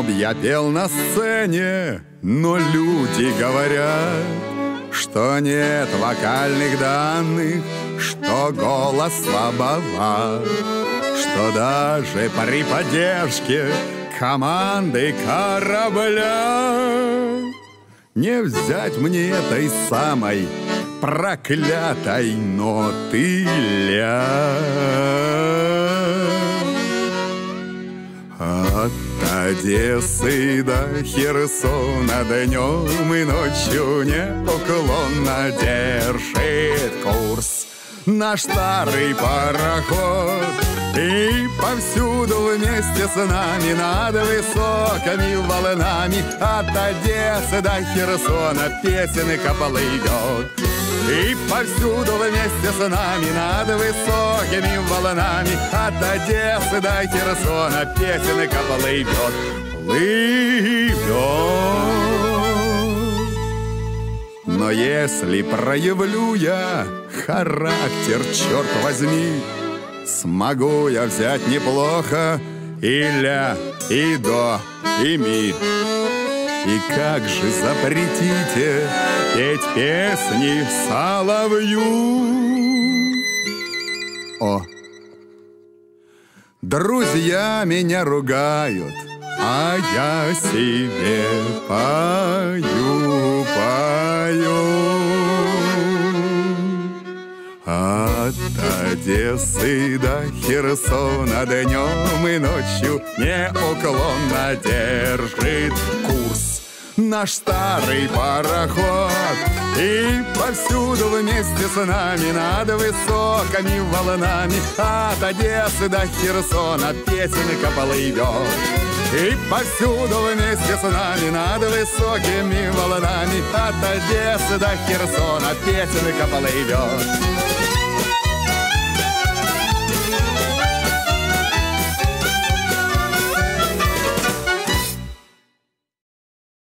Чтоб я пел на сцене, но люди говорят, что нет вокальных данных, что голос слабоват, что даже при поддержке команды корабля не взять мне этой самой проклятой ноты ля. От Одессы до Херсона днем и ночью неуклонно держит курс наш старый пароход, и повсюду вместе с нами над высокими волнами от Одессы до Херсона песен и капал идет. И повсюду вместе с нами над высокими волнами от Одессы до Херсона песен и капал идет. Плывет. Но если проявлю я характер, черт возьми, смогу я взять неплохо и ля, и до, и ми. И как же запретите петь песни соловью? О! Друзья меня ругают, а я себе пою, От Одессы до Херсона днем и ночью неуклонно держит курс наш старый пароход, и повсюду вместе с нами над высокими волнами от Одессы до Херсона песен и капал идет. И повсюду вместе с нами над высокими волнами от Одессы до Херсона песен и капал идет.